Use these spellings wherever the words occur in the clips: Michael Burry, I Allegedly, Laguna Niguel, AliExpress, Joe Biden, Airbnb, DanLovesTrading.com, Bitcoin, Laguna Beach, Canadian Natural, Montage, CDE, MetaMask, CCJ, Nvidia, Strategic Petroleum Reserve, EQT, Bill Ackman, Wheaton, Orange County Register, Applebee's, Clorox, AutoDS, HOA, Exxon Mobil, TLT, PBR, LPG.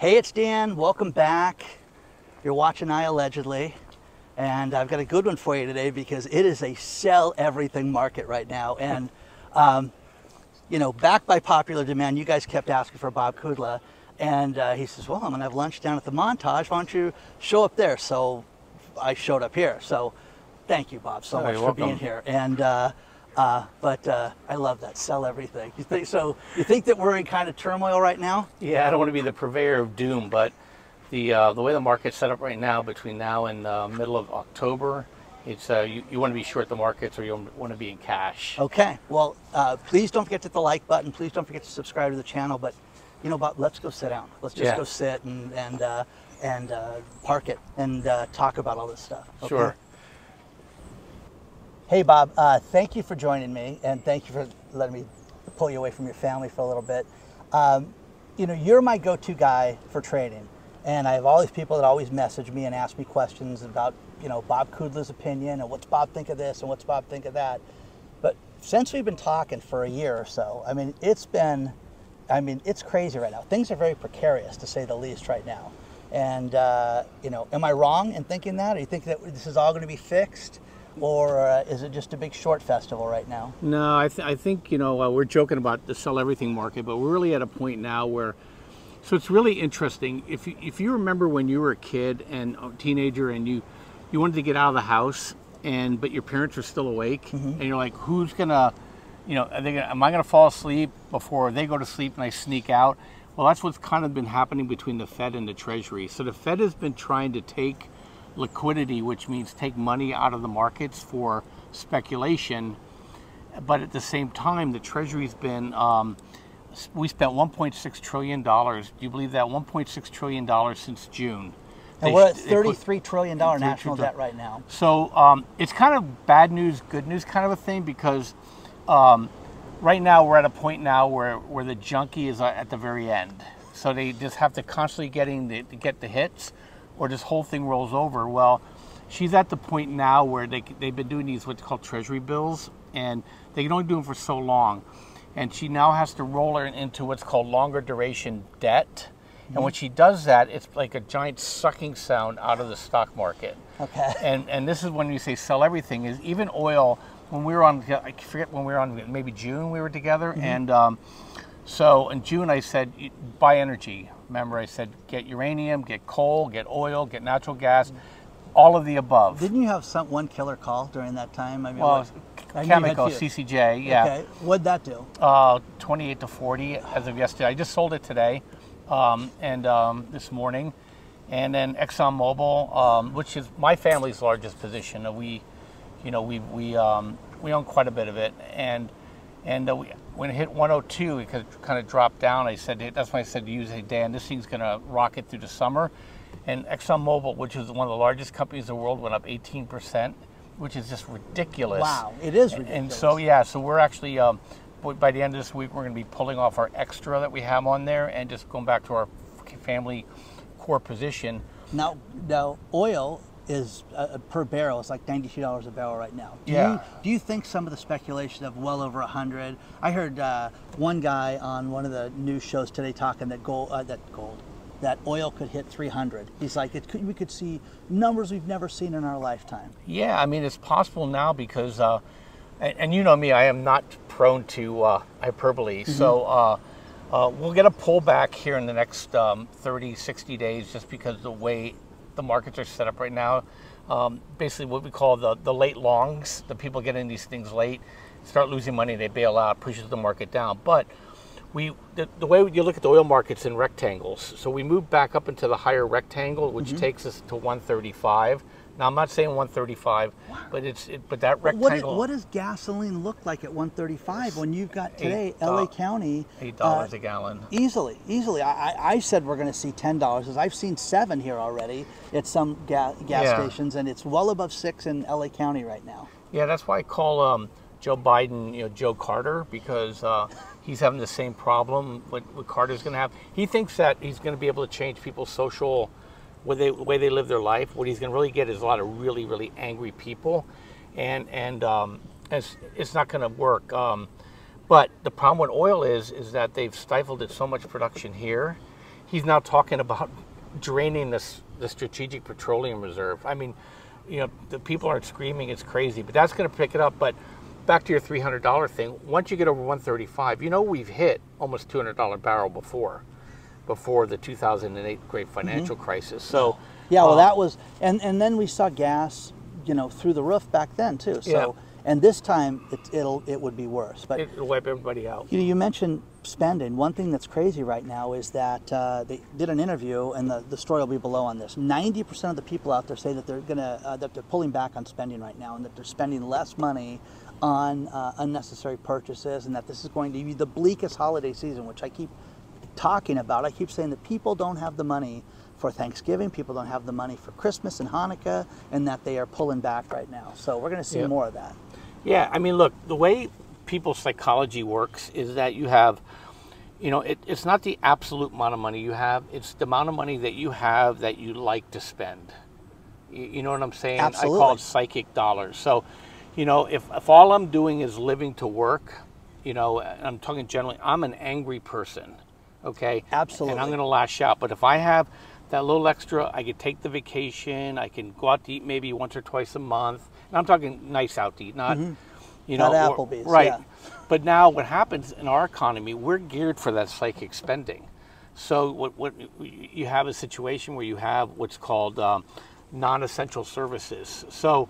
Hey, it's Dan, welcome back. You're watching I Allegedly, and I've got a good one for you today because it is a sell everything market right now. And, you know, backed by popular demand, you guys kept asking for Bob Kudla, and he says, well, I'm gonna have lunch down at the Montage, why don't you show up there? So I showed up here. So thank you, Bob, so much for being here. And I love that, sell everything. You think that we're in kind of turmoil right now? Yeah, I don't want to be the purveyor of doom, but the way the market's set up right now, between now and the middle of October, it's you want to be short the markets, or you want to be in cash. Okay, well, please don't forget to hit the like button. Please don't forget to subscribe to the channel. But you know, Bob, let's go sit down. Let's just go sit and park it and talk about all this stuff. Okay? Sure. Hey, Bob, thank you for joining me, and thank you for letting me pull you away from your family for a little bit. You know, you're my go-to guy for trading, and I have all these people that always message me and ask me questions about, you know, Bob Kudla's opinion, and what's Bob think of this, and what's Bob think of that. But since we've been talking for a year or so, I mean, it's crazy right now. Things are very precarious, to say the least, right now. And, you know, am I wrong in thinking that? Or you think that this is all going to be fixed? Or is it just a big short festival right now? No, I think, you know, we're joking about the sell everything market, but we're really at a point now where, so it's really interesting. If you remember when you were a kid and a teenager and you wanted to get out of the house, but your parents were still awake, and you're like, who's gonna, you know, am I gonna fall asleep before they go to sleep and I sneak out? Well, that's what's kind of been happening between the Fed and the Treasury. So the Fed has been trying to take liquidity, which means take money out of the markets for speculation, but at the same time the Treasury's been we spent $1.6 trillion. Do you believe that? $1.6 trillion since June, and we're at $33 trillion national debt right now. So it's kind of bad news, good news kind of a thing, because right now we're at a point now where the junkie is at the very end, so they just have to constantly get the hits, or this whole thing rolls over. Well, she's at the point now where they've been doing these what's called treasury bills, and they can only do them for so long. And she now has to roll her into what's called longer duration debt. Mm-hmm. And when she does that, it's like a giant sucking sound out of the stock market. Okay. And this is when you say sell everything, is even oil. When we were on, I forget when we were on, maybe June we were together, and so in June I said, buy energy. Remember, I said, get uranium, get coal, get oil, get natural gas, all of the above. Didn't you have one killer call during that time? I mean, well, Chemical, CCJ, yeah. Okay, what'd that do? 28 to 40 as of yesterday. I just sold it today this morning. And then Exxon Mobil, which is my family's largest position. We own quite a bit of it. When it hit 102, it kind of dropped down. I said, that's when I said to you, hey, Dan, this thing's going to rocket through the summer. And Exxon Mobil, which is one of the largest companies in the world, went up 18%, which is just ridiculous. Wow, it is ridiculous. And so, yeah, so we're actually, by the end of this week, we're going to be pulling off our extra that we have on there and just going back to our family core position. Now oil is per barrel, it's like $92 a barrel right now. Do you think some of the speculation of well over 100? I heard one guy on one of the news shows today talking that that oil could hit 300. He's like, we could see numbers we've never seen in our lifetime. Yeah, I mean, it's possible now because, and you know me, I am not prone to hyperbole. So we'll get a pullback here in the next 30, 60 days just because the way the markets are set up right now. Basically what we call the late longs, the people get in these things late, start losing money, they bail out, pushes the market down. But the way you look at the oil markets in rectangles, so we move back up into the higher rectangle, which takes us to 135. Now I'm not saying 135, but but that rectangle. What does gasoline look like at 135 when you've got today LA County $8 a gallon? Easily. I said we're going to see $10. As I've seen $7 here already at some gas stations, and it's well above $6 in LA County right now. Yeah, that's why I call Joe Biden, you know, Joe Carter, because he's having the same problem. What Carter's going to have, he thinks that he's going to be able to change people's social. The way they live their life, what he's going to really get is a lot of really, really angry people, and it's not going to work. But the problem with oil is that they've stifled it so much production here. he's now talking about draining the Strategic Petroleum Reserve. I mean, you know, the people aren't screaming, it's crazy, but that's going to pick it up. But back to your $300 thing, once you get over 135, you know, we've hit almost $200 barrel before the 2008 great financial crisis. So yeah, well, that was, and then we saw gas, you know, through the roof back then too. So and this time it would be worse. But it'll wipe everybody out. You know, you mentioned spending. One thing that's crazy right now is that they did an interview, and the story will be below on this. 90% of the people out there say that they're gonna that they're pulling back on spending right now, and that they're spending less money on unnecessary purchases, and that this is going to be the bleakest holiday season, which I keep talking about. I keep saying that people don't have the money for Thanksgiving, people don't have the money for Christmas and Hanukkah, and that they are pulling back right now. So we're going to see more of that. Yeah, I mean, look, the way people's psychology works is that you have, you know, it's not the absolute amount of money you have, it's the amount of money that you have that you like to spend. You know what I'm saying? Absolutely. I call it psychic dollars. So, you know, if all I'm doing is living to work, you know, and I'm talking generally, I'm an angry person, okay? Absolutely. And I'm going to lash out. But if I have that little extra, I could take the vacation, I can go out to eat maybe once or twice a month. And I'm talking nice out to eat, not, you know. Not Applebee's, right. Yeah. But now what happens in our economy, we're geared for that psychic spending. So what you have a situation where you have what's called non-essential services. So,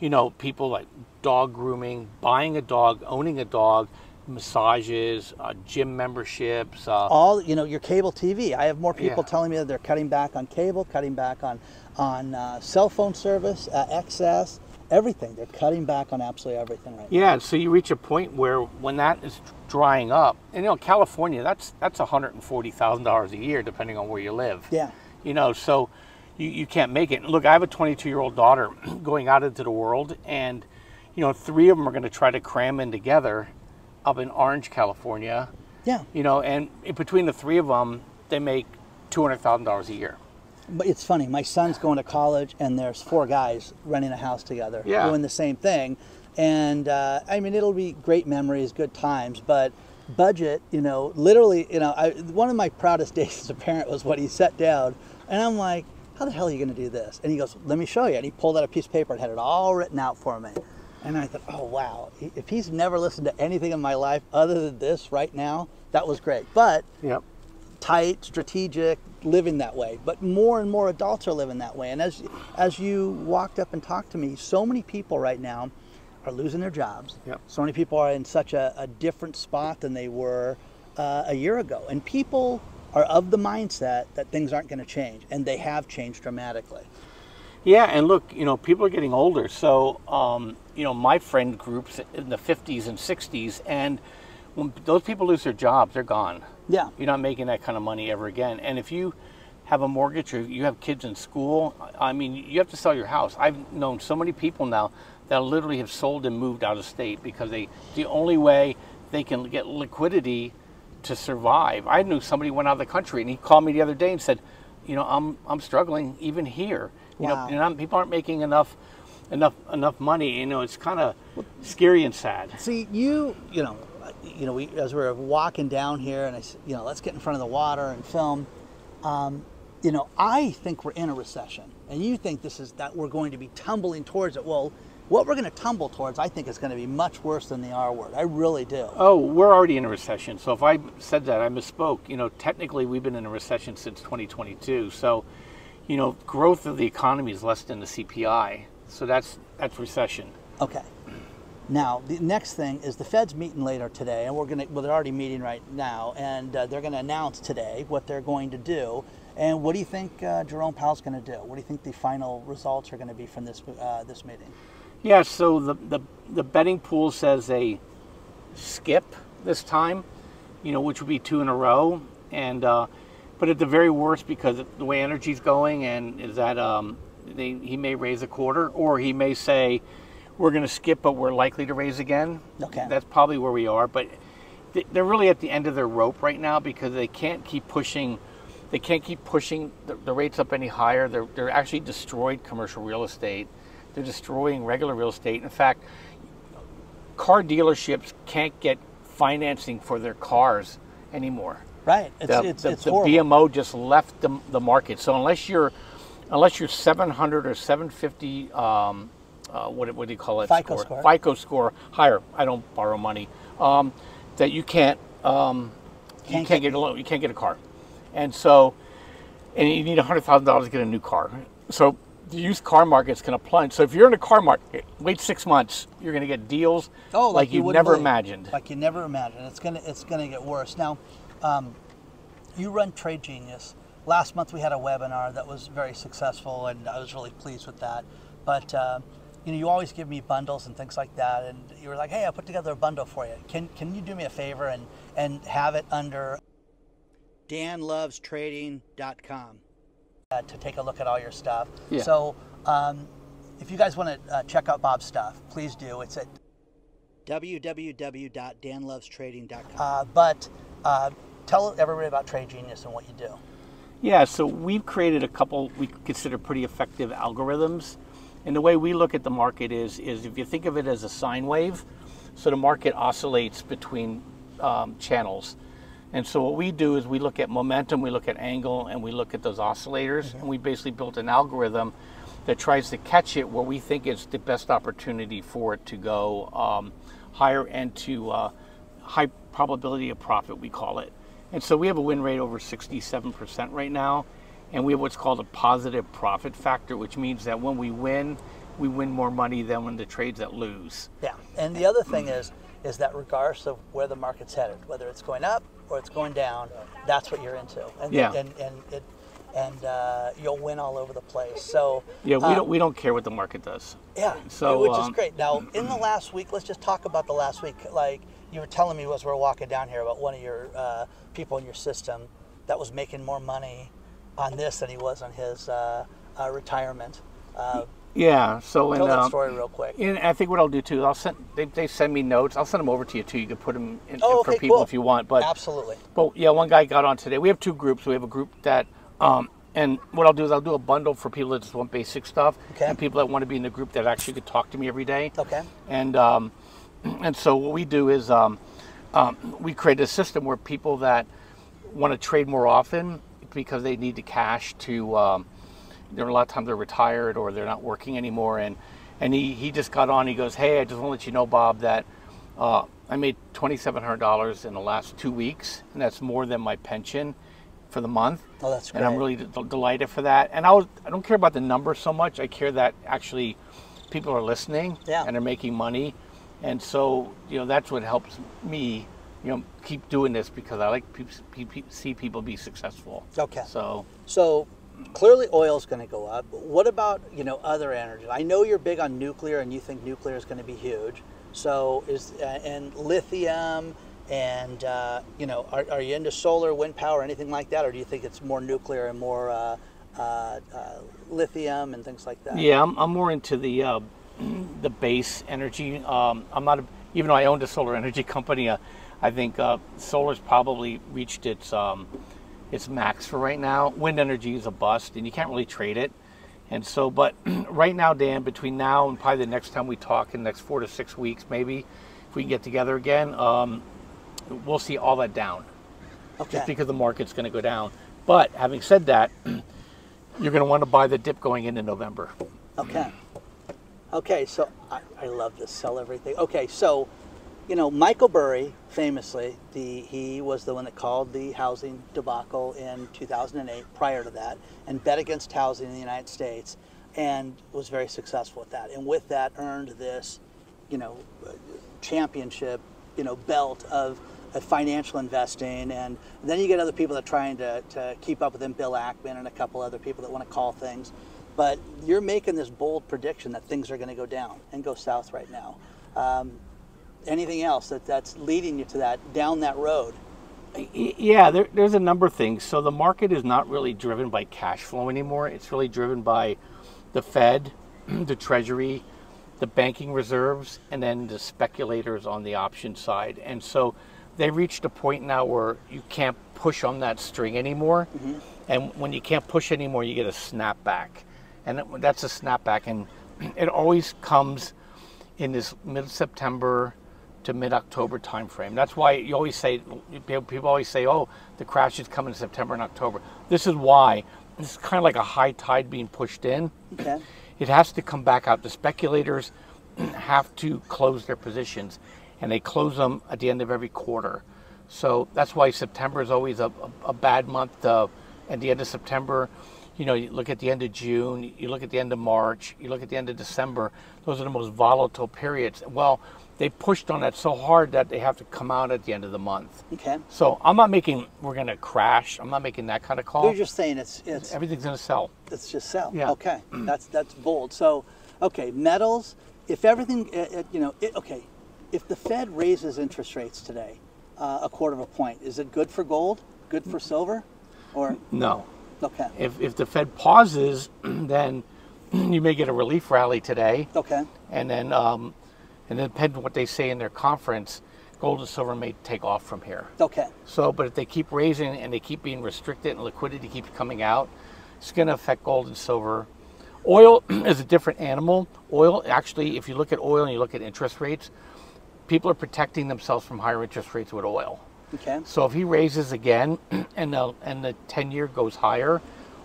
you know, people like dog grooming, buying a dog, owning a dog, massages, gym memberships. All, you know, your cable TV. I have more people telling me that they're cutting back on cable, cutting back on cell phone service, access, everything. They're cutting back on absolutely everything right now. Yeah, so you reach a point where when that is drying up, and you know, California, that's $140,000 a year, depending on where you live. Yeah. You know, so you can't make it. Look, I have a 22-year-old daughter going out into the world, and, you know, three of them are going to try to cram in together up in Orange, California. Yeah. You know, and between the three of them, they make $200,000 a year. But it's funny, my son's going to college, and there's four guys renting a house together, doing the same thing. And I mean, it'll be great memories, good times, but budget, you know, literally, you know, one of my proudest days as a parent was when he sat down, and I'm like, how the hell are you going to do this? And he goes, let me show you. And he pulled out a piece of paper and had it all written out for me. And I thought, oh, wow, if he's never listened to anything in my life other than this right now, that was great. But tight, strategic, living that way. But more and more adults are living that way. And as you walked up and talked to me, so many people right now are losing their jobs. Yep. So many people are in such a different spot than they were a year ago. And people are of the mindset that things aren't going to change. And they have changed dramatically. Yeah, and look, you know, people are getting older. So, you know, my friend group's in the 50s and 60s, and when those people lose their jobs, they're gone. Yeah. You're not making that kind of money ever again. And if you have a mortgage or you have kids in school, I mean, you have to sell your house. I've known so many people now that literally have sold and moved out of state because the only way they can get liquidity to survive. I knew somebody went out of the country, and he called me the other day and said, you know, I'm struggling even here. You know, and people aren't making enough money. You know, it's kind of scary and sad. See, you know, we as we were walking down here, and I said, you know, let's get in front of the water and film. You know, I think we're in a recession, and you think that we're going to be tumbling towards it. Well, what we're going to tumble towards, I think, is going to be much worse than the R word. I really do. Oh, we're already in a recession. So if I said that, I misspoke. You know, technically, we've been in a recession since 2022. So, you know, growth of the economy is less than the CPI. So that's recession. Okay. Now, the next thing is the Fed's meeting later today, and they're already meeting right now, and they're going to announce today what they're going to do. And what do you think Jerome Powell's going to do? What do you think the final results are going to be from this meeting? Yeah, so the betting pool says a skip this time, you know, which would be two in a row, and but at the very worst, because of the way energy's going, and is that he may raise a quarter, or he may say we're going to skip, but we're likely to raise again. Okay, that's probably where we are. But they're really at the end of their rope right now because they can't keep pushing. They can't keep pushing the rates up any higher. They're actually destroyed commercial real estate. They're destroying regular real estate. In fact, car dealerships can't get financing for their cars anymore. Right. It's the BMO just left the market. So unless you're 700 or 750, what do you call it? FICO score higher. I don't borrow money. That you can't get a loan. You can't get a car, and you need $100,000 to get a new car. So the used car market's going to plunge. So if you're in the car market, wait 6 months, you're going to get deals like you never imagined. Like you never imagined. It's going to get worse. Now, you run Trade Genius. Last month we had a webinar that was very successful, and I was really pleased with that. But you always give me bundles and things like that, and you were like, "Hey, I put together a bundle for you. Can you do me a favor and have it under DanLovesTrading.com to take a look at all your stuff?" Yeah. So if you guys want to check out Bob's stuff, please do. It's at www.danlovestrading.com. But tell everybody about Trade Genius and what you do. Yeah, so we've created a couple we consider pretty effective algorithms. And the way we look at the market is if you think of it as a sine wave, so the market oscillates between channels. And so what we do is we look at momentum, we look at angle, and we look at those oscillators. Mm-hmm. And we basically built an algorithm that tries to catch it where we think it's the best opportunity for it to go higher and to high probability of profit, we call it. And so we have a win rate over 67% right now, and we have what's called a positive profit factor, which means that when we win more money than when the trades that lose. Yeah, and the other thing is that regardless of where the market's headed, whether it's going up or it's going down, that's what you're into. And yeah. And you'll win all over the place. So yeah, we don't care what the market does. Yeah, so, which is great. Now, in the last week, let's just talk about the last week. Like you were telling me as we were walking down here about one of your people in your system that was making more money on this than he was on his retirement. Yeah, so tell that story real quick. And I think what I'll do too, they send me notes. I'll send them over to you too. You can put them in for people if you want. But absolutely. But yeah, one guy got on today. We have two groups. We have a group that, and what I'll do is I'll do a bundle for people that just want basic stuff, and people that want to be in the group that actually could talk to me every day. Okay. And so what we do is we create a system where people that want to trade more often because they need the cash to. There are a lot of times they're retired or they're not working anymore, and he just got on. He goes, "Hey, I just want to let you know, Bob, that I made $2,700 in the last 2 weeks, and that's more than my pension for the month." Oh, that's great. And I'm really delighted for that. And I don't care about the number so much. I care that actually people are listening and they're making money, and so that's what helps me. Keep doing this because I like to see people be successful. Okay. So. Clearly oil is going to go up. What about, other energy? I know you're big on nuclear and you think nuclear is going to be huge. So and lithium and, are you into solar, wind power, anything like that? Or do you think it's more nuclear and more lithium and things like that? Yeah, I'm more into the base energy. I'm not, even though I owned a solar energy company, I think solar's probably reached its max for right now. Wind energy is a bust, and you can't really trade it. And so, but right now, Dan, between now and probably the next time we talk, in the next 4 to 6 weeks, maybe, if we can get together again, we'll see all that down. Okay. Just because the market's going to go down. But having said that, you're going to want to buy the dip going into November. Okay. Okay, so I love to sell everything. Okay, so... Michael Burry, famously, he was the one that called the housing debacle in 2008, prior to that, and bet against housing in the United States, and was very successful with that. And with that, earned this, championship, belt of financial investing. And then you get other people that are trying to keep up with him, Bill Ackman and a couple other people that want to call things. But you're making this bold prediction that things are going to go down and go south right now. Anything else that's leading you to that, down that road? Yeah, there's a number of things. So the market is not really driven by cash flow anymore. It's really driven by the Fed, the Treasury, the banking reserves, and then the speculators on the option side. And so they reached a point now where you can't push on that string anymore. Mm-hmm. And when you can't push anymore, you get a snapback. And that's a snapback. And it always comes in this mid-September to mid-October timeframe. That's why you always say, people always say, oh, the crash is coming in September and October. This is why. This is kind of like a high tide being pushed in. Okay. It has to come back out. The speculators have to close their positions, and they close them at the end of every quarter. So that's why September is always a bad month. At the end of September, you know, you look at the end of June, you look at the end of March, you look at the end of December. Those are the most volatile periods. Well, they pushed on that so hard that they have to come out at the end of the month. Okay. So I'm not making we're going to crash. I'm not making that kind of call. You're just saying it's everything's going to sell. It's just sell. Yeah. Okay. That's bold. So, okay, metals. If everything, you know, okay, if the Fed raises interest rates today, a quarter of a point, is it good for gold? Good for silver? Or no. Okay. If the Fed pauses, then you may get a relief rally today. Okay. And then depending on what they say in their conference, gold and silver may take off from here. Okay. So, but if they keep raising and they keep being restricted and liquidity keeps coming out, it's going to affect gold and silver. Oil is a different animal. Oil, actually, if you look at oil and you look at interest rates, people are protecting themselves from higher interest rates with oil. Okay. So if he raises again and the 10-year goes higher,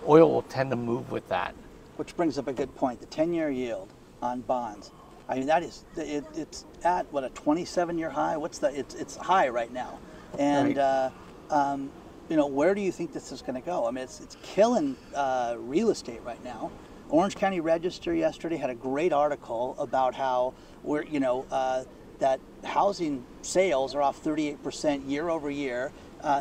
oil will tend to move with that. Which brings up a good point, the 10-year yield on bonds. I mean, that is, it's at, what, a 27-year high? What's the, it's high right now. And, right. You know, where do you think this is going to go? I mean, it's killing real estate right now. Orange County Register yesterday had a great article about how we're, you know, that housing sales are off 38% year over year.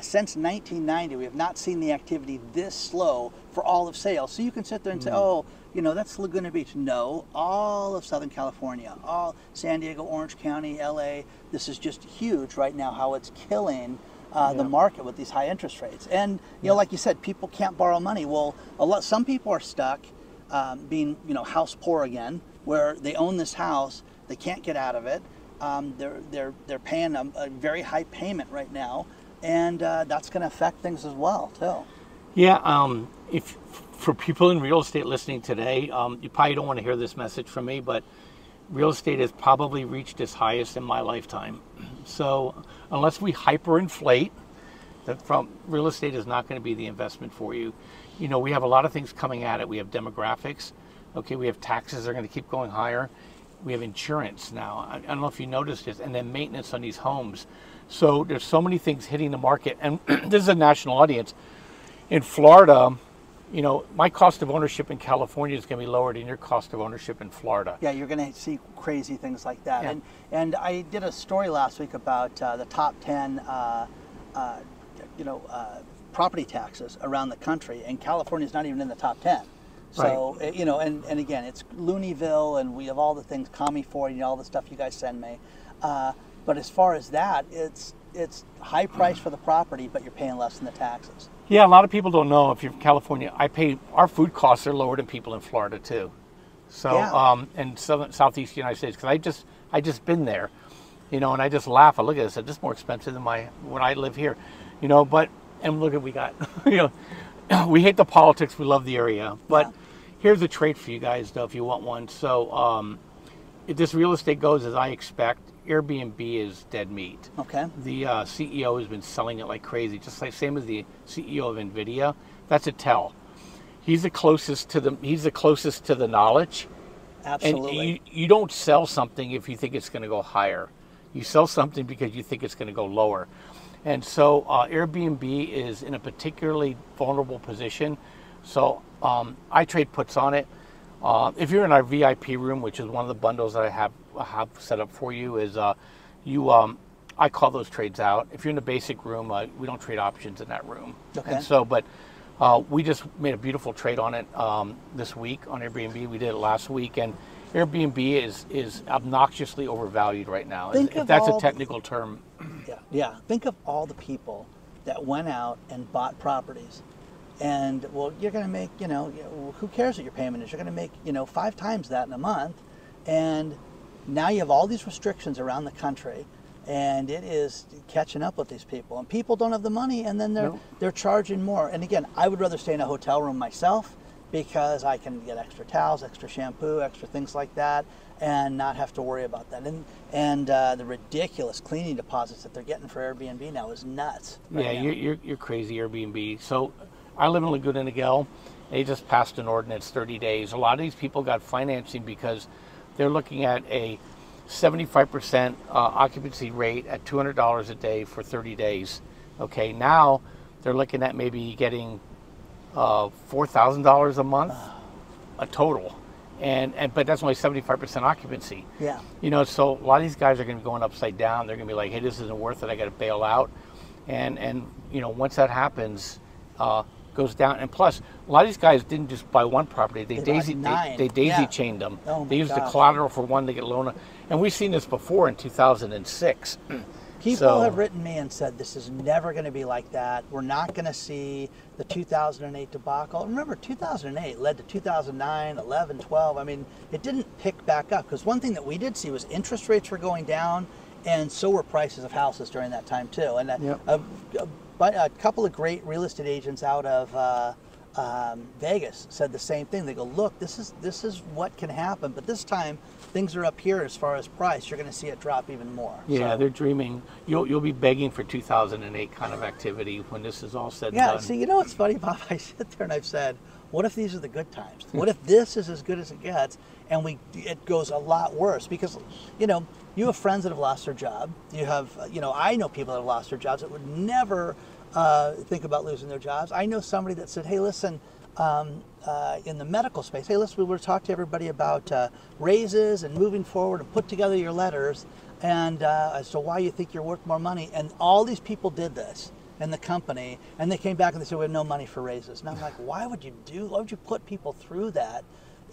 Since 1990, we have not seen the activity this slow for all of sales. So you can sit there and say, oh, you know, that's Laguna Beach. No, all of Southern California, all San Diego, Orange County, LA, this is just huge right now, how it's killing the market with these high interest rates. And, you know, like you said, people can't borrow money. Well, some people are stuck being, you know, house poor again, where they own this house, they can't get out of it. They're paying a very high payment right now, and that's going to affect things as well too. Yeah, if for people in real estate listening today, you probably don't want to hear this message from me, but real estate has probably reached its highest in my lifetime. So unless we hyperinflate, real estate is not going to be the investment for you. You know, we have a lot of things coming at it. We have demographics. Okay, we have taxes that are going to keep going higher. We have insurance now. I don't know if you noticed this, and then maintenance on these homes. So there's so many things hitting the market, and this is a national audience. In Florida, you know, my cost of ownership in California is going to be lower than your cost of ownership in Florida. Yeah, you're going to see crazy things like that. Yeah. And I did a story last week about the top 10, you know, property taxes around the country, and California's not even in the top 10. So, right. You know, and again, it's Looneyville, and we have all the things, Commie 40, and all the stuff you guys send me. But as far as that, it's high price for the property, but you're paying less than the taxes. Yeah, a lot of people don't know if you're from California. Our food costs are lower than people in Florida, too. So, yeah. And southeast United States, because I just been there, you know, and I just laugh. I look at it and say, this is more expensive than when I live here, you know, but, and look at what we got, you know. We hate the politics, we love the area, but here's a trade for you guys, though, if you want one. So if this real estate goes as I expect, Airbnb is dead meat. Okay. The CEO has been selling it like crazy, just like same as the CEO of Nvidia. That's a tell. He's the closest to the knowledge. Absolutely. And you don't sell something if you think it's going to go higher. You sell something because you think it's going to go lower. And so Airbnb is in a particularly vulnerable position. So I trade puts on it. If you're in our VIP room, which is one of the bundles that I have set up for you, is I call those trades out. If you're in the basic room, we don't trade options in that room. Okay. And so, but we just made a beautiful trade on it this week on Airbnb. We did it last week, and Airbnb is obnoxiously overvalued right now. If that's a technical term. Yeah. Think of all the people that went out and bought properties, and well, you're going to make, you know, who cares what your payment is? You're going to make, you know, 5 times that in a month, and now you have all these restrictions around the country, and it is catching up with these people, and people don't have the money, and then they're charging more. And again, I would rather stay in a hotel room myself because I can get extra towels, extra shampoo, extra things like that, and not have to worry about that. And the ridiculous cleaning deposits that they're getting for Airbnb now is nuts. Yeah, you're crazy, Airbnb. So I live in Laguna Niguel. They just passed an ordinance, 30 days. A lot of these people got financing because they're looking at a 75% occupancy rate at $200 a day for 30 days. Okay, now they're looking at maybe getting $4,000 a month, a total, but that's only 75% occupancy. Yeah, you know, so a lot of these guys are going to be going upside down. They're going to be like, hey, this isn't worth it. I got to bail out, and you know, once that happens, goes down. And plus, a lot of these guys didn't just buy one property; they daisy chained them. Oh, they used the collateral for one to get loan, and we've seen this before in 2006. People have written me and said, this is never going to be like that. We're not going to see the 2008 debacle. Remember, 2008 led to 2009, 11, 12. I mean, it didn't pick back up. Because one thing that we did see was interest rates were going down, and so were prices of houses during that time, too. And a couple of great real estate agents out of Vegas said the same thing. They go, look, this is what can happen, but this time things are up here as far as price. You're going to see it drop even more. Yeah, so they're dreaming. You'll be begging for 2008 kind of activity when this is all said and done. Yeah, see, you know what's funny, Bob? I sit there and I've said, what if these are the good times? What if this is as good as it gets, and it goes a lot worse? Because, you know, you have friends that have lost their job. You have, you know, I know people that have lost their jobs that would never think about losing their jobs. I know somebody that said, hey, listen, in the medical space, hey, listen, we were talking to everybody about raises and moving forward and put together your letters and as to why you think you're worth more money. And all these people did this in the company, and they came back and they said, we have no money for raises. And I'm like, why would you put people through that?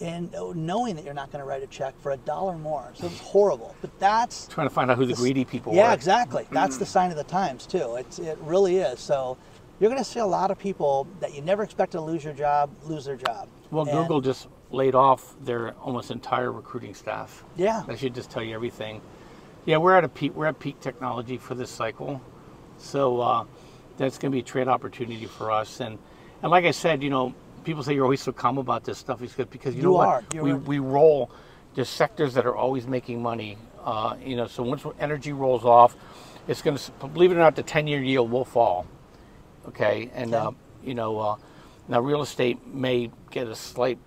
And knowing that you're not going to write a check for $1 more. So it's horrible. But that's trying to find out who the greedy people are. Yeah, exactly. That's the sign of the times, too. It really is. So you're going to see a lot of people that you never expect to lose your job, lose their job. Well, and Google just laid off their almost entire recruiting staff. Yeah. That should just tell you everything. Yeah, we're at peak technology for this cycle. So that's going to be a trade opportunity for us. And like I said, you know, people say you're always so calm about this stuff. It's good because we roll the sectors that are always making money. You know, so once energy rolls off, it's going to, believe it or not, the 10-year yield will fall. Okay, and you know, now real estate may get a slight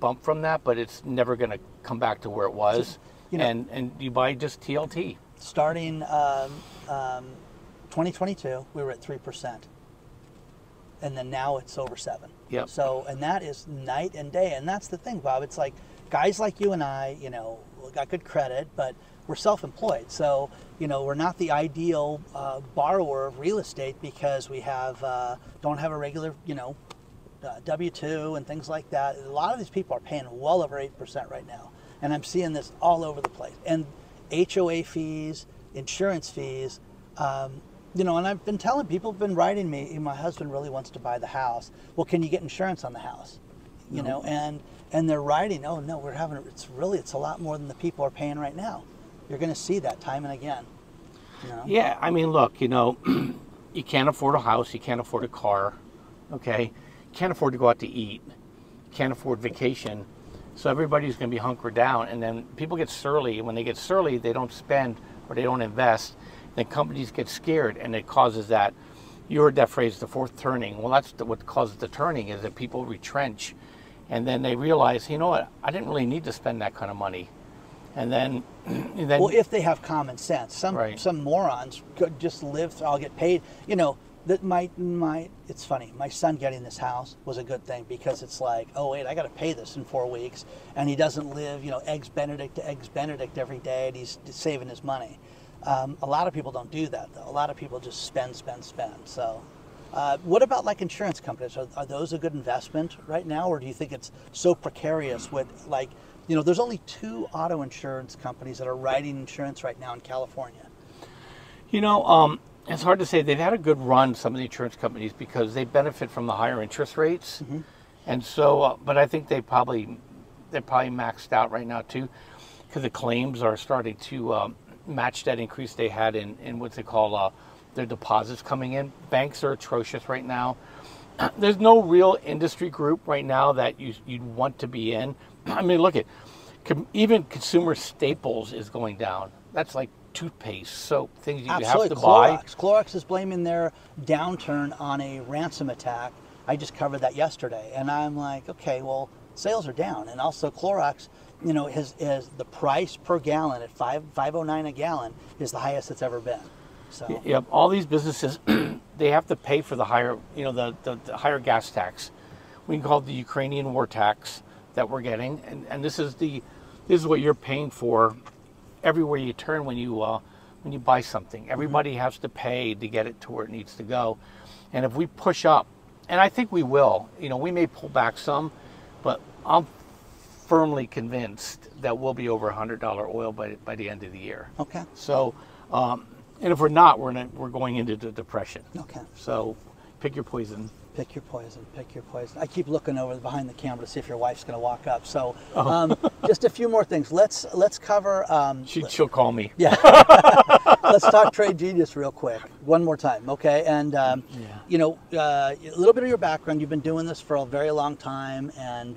bump from that, but it's never going to come back to where it was. So, you know, and you buy just TLT. Starting 2022, we were at 3%. And then now it's over 7%. Yep. So, and that is night and day. And that's the thing, Bob. It's like guys like you and I, you know, got good credit, but we're self-employed. So, you know, we're not the ideal borrower of real estate because we have don't have a regular, you know, W-2 and things like that. A lot of these people are paying well over 8% right now. And I'm seeing this all over the place. And HOA fees, insurance fees, you know, and I've been telling people, have been writing me, my husband really wants to buy the house. Well, can you get insurance on the house? You know, and they're writing, oh no, we're having, it's a lot more than the people are paying right now. You're going to see that time and again. You know? Yeah, I mean, look, you know, you can't afford a house, you can't afford a car, okay? You can't afford to go out to eat, you can't afford vacation. So everybody's going to be hunkered down, and then people get surly. When they get surly, they don't spend or they don't invest. Then companies get scared, and it causes that. You heard that phrase, the fourth turning. Well, that's what causes the turning, is that people retrench, and then they realize, you know what, I didn't really need to spend that kind of money. And then, well, if they have common sense, some morons could just live. I'll get paid. You know, that my. It's funny. My son getting this house was a good thing because it's like, oh wait, I got to pay this in 4 weeks, and he doesn't live, you know, eggs Benedict to eggs Benedict every day, and he's saving his money. A lot of people don't do that, though. A lot of people just spend. So what about like insurance companies? Are those a good investment right now, or do you think it's so precarious with, like, you know, there's only 2 auto insurance companies that are writing insurance right now in California? You know, it's hard to say. They've had a good run, some of the insurance companies, because they benefit from the higher interest rates. Mm-hmm. And so, but I think they're probably maxed out right now, too, because the claims are starting to match that increase they had in what they call their deposits coming in. Banks are atrocious right now. there's no real industry group right now that you'd want to be in. I mean, look at, even consumer staples is going down. That's like toothpaste, soap, things you have to buy. Clorox is blaming their downturn on a ransom attack. I just covered that yesterday, and I'm like, okay, well, sales are down, and also Clorox, you know, is the price per gallon at $5.09 a gallon is the highest it's ever been. So yeah, all these businesses, they have to pay for the higher, you know, the higher gas tax. We can call it the Ukrainian war tax that we're getting, and this is what you're paying for everywhere you turn when you buy something. Everybody mm-hmm. has to pay to get it to where it needs to go, and if we push up, and I think we will, you know, we may pull back some, but I'm firmly convinced that we'll be over $100 oil by the end of the year. Okay. So, and if we're not, we're going into the depression. Okay. So, pick your poison. Pick your poison. Pick your poison. I keep looking over behind the camera to see if your wife's going to walk up. So, just a few more things. Let's cover. She'll call me. Yeah. Let's talk Trade Genius real quick, one more time, okay? And yeah. You know, a little bit of your background. You've been doing this for a very long time, and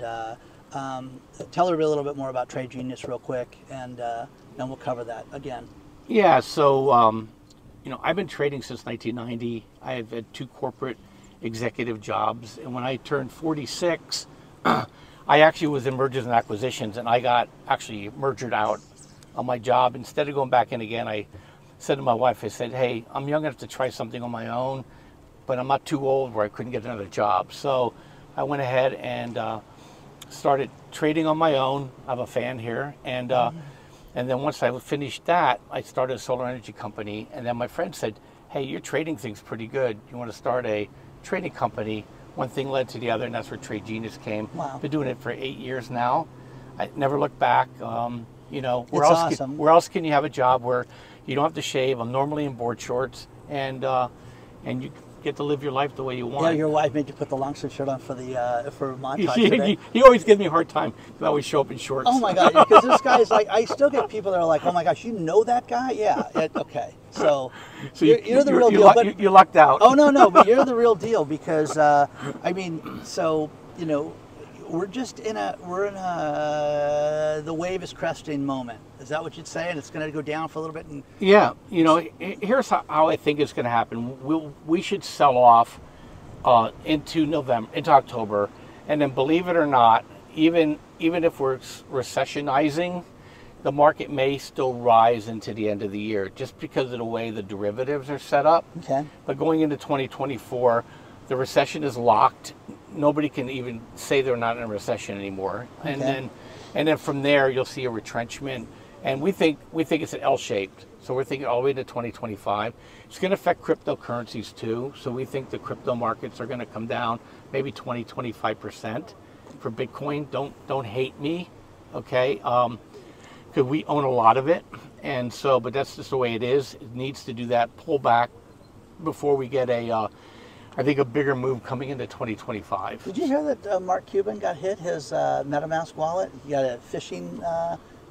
tell her a little bit more about Trade Genius real quick, and then we'll cover that again. Yeah. So, you know, I've been trading since 1990. I've had two corporate executive jobs, and when I turned 46, I actually was in mergers and acquisitions, and I got actually mergered out on my job. Instead of going back in again, I said to my wife, I said, hey, I'm young enough to try something on my own, but I'm not too old where I couldn't get another job. So I went ahead and started trading on my own. I have a fan here. And and then once I finished that, I started a solar energy company. And then my friend said, hey, you're trading things pretty good. You want to start a trading company? One thing led to the other, and that's where Trade Genius came. Wow. Been doing it for 8 years now. I never looked back. You know, where else can you have a job where you don't have to shave? I'm normally in board shorts, and you get to live your life the way you want. Yeah, your wife made you put the long sleeve shirt on for Montage today. He always gives me a hard time because I always show up in shorts. Oh my God, because this guy is like, I still get people that are like, oh my gosh, you know that guy? Yeah, okay. So you're the real deal. You're lucked out. Oh no, but you're the real deal because I mean, so you know. We're just in a the wave is cresting moment. Is that what you'd say? And it's going to go down for a little bit. And yeah, you know, here's how I think it's going to happen. We should sell off into October, and then believe it or not, even if we're recessionizing, the market may still rise into the end of the year just because of the way the derivatives are set up. Okay. But going into 2024, the recession is locked. Nobody can even say they're not in a recession anymore. Okay. And then from there you'll see a retrenchment, and we think it's an L-shaped. So we're thinking all the way to 2025. It's going to affect cryptocurrencies too. So we think the crypto markets are going to come down maybe 20-25% for Bitcoin. Don't hate me, okay? 'Cause we own a lot of it, and so but that's just the way it is. It needs to do that pullback before we get a. I think a bigger move coming into 2025. Did you hear that Mark Cuban got hit? His MetaMask wallet, he got a phishing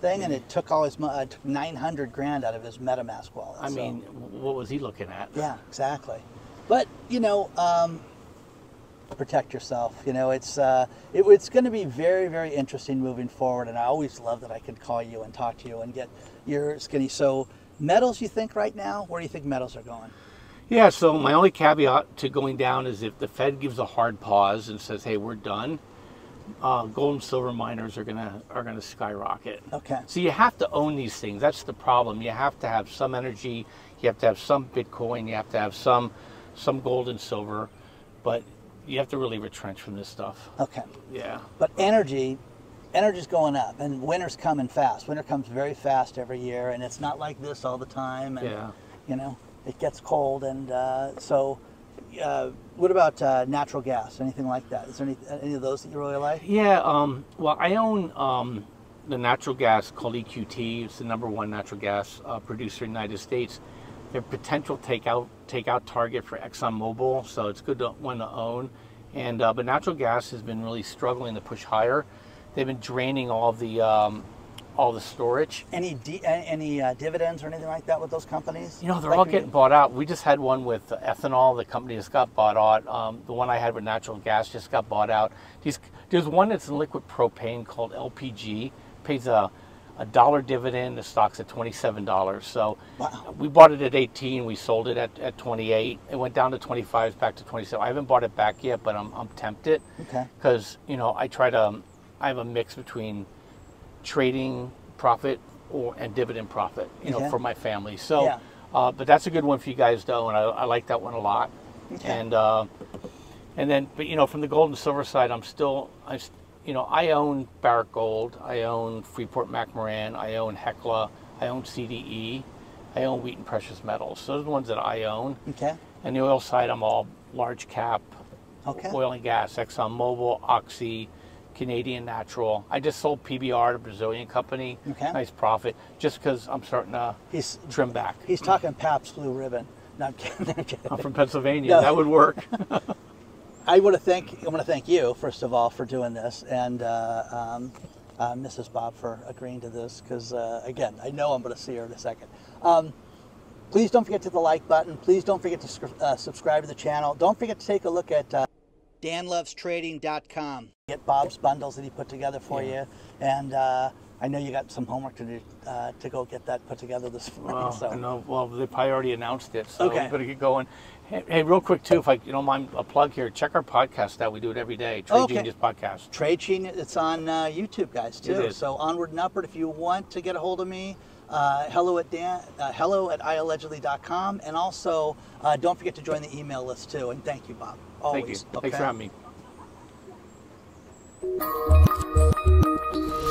thing, and it took all his took $900,000 out of his MetaMask wallet. I mean, what was he looking at? Yeah, exactly. But you know, protect yourself. You know, it's going to be very, very interesting moving forward. And I always love that I could call you and talk to you and get your skinny. So metals, you think right now? Where do you think metals are going? Yeah, so my only caveat to going down is if the Fed gives a hard pause and says, hey, we're done, gold and silver miners are gonna skyrocket. Okay. So you have to own these things. That's the problem. You have to have some energy, you have to have some Bitcoin, you have to have some gold and silver, but you have to really retrench from this stuff. Okay. Yeah. But energy's going up, and winter's coming fast. Winter comes very fast every year, and it's not like this all the time, and yeah. You know. It gets cold, and what about natural gas? Anything like that? Is there any of those that you really like? Yeah, well, I own the natural gas called EQT. It's the #1 natural gas producer in the United States. They're potential takeout target for Exxon Mobil, so it's good one to own. And but natural gas has been really struggling to push higher. They've been draining all the all the storage. Any dividends or anything like that with those companies? You know, they're all getting bought out. We just had one with ethanol. The company just got bought out. The one I had with natural gas just got bought out. There's one that's in liquid propane called LPG. Pays a $1 dividend. The stock's at $27. So wow. We bought it at 18. We sold it at 28. It went down to 25, back to 27. I haven't bought it back yet, but I'm tempted. Okay. Because you know I have a mix between trading profit and dividend profit, you know, for my family. So, yeah. But that's a good one for you guys to own. I like that one a lot. Okay. And then, but you know, from the gold and silver side, I own Barrick Gold, I own Freeport McMoran, I own Hecla, I own CDE, I own Wheaton Precious Metals. So those are the ones that I own. Okay. And the oil side, I'm all large cap, oil and gas, Exxon Mobil, Oxy, Canadian Natural. I just sold PBR, a Brazilian company. Okay. Nice profit, just because I'm starting to trim back. He's talking Pabst Blue Ribbon. No, I'm kidding. I'm from Pennsylvania. No. That would work. I want to thank you first of all for doing this, and Mrs. Bob for agreeing to this, because again, I know I'm going to see her in a second. Please don't forget to hit the like button. Please don't forget to subscribe to the channel. Don't forget to take a look at DanLovesTrading.com. Get Bob's bundles that he put together for you, and I know you got some homework to do to go get that put together this morning. Well, so. Well, they probably already announced it, so we better get going. Hey, real quick too, if you don't mind a plug here, check our podcast out. We do it every day, Trade Genius Podcast. Trade Genius, it's on YouTube, guys, too. It is. So onward and upward. If you want to get a hold of me, hello at iallegedly.com, and also don't forget to join the email list too. And thank you, Bob. Always. Thank you. Okay. Thanks for having me.